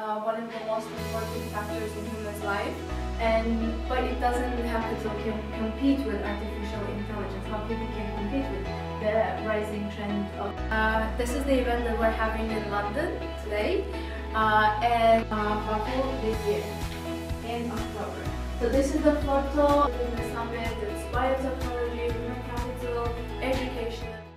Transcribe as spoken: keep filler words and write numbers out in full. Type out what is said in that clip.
Uh, one of the most important factors in humans' life, and but it doesn't happen to com compete with artificial intelligence. How people can compete with the rising trend of uh, this is the event that we're having in London today, uh, and uh, Baku this year in October. So this is the photo in the summit. It's biotechnology, human capital, education.